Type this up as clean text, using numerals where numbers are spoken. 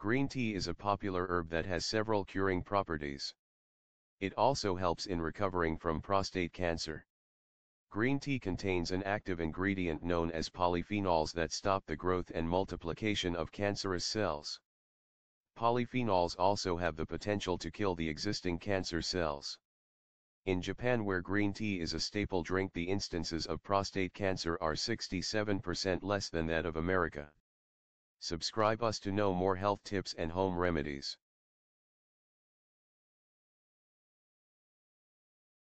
Green tea is a popular herb that has several curing properties. It also helps in recovering from prostate cancer. Green tea contains an active ingredient known as polyphenols that stop the growth and multiplication of cancerous cells. Polyphenols also have the potential to kill the existing cancer cells. In Japan, where green tea is a staple drink, the instances of prostate cancer are 67% less than that of America. Subscribe us to know more health tips and home remedies.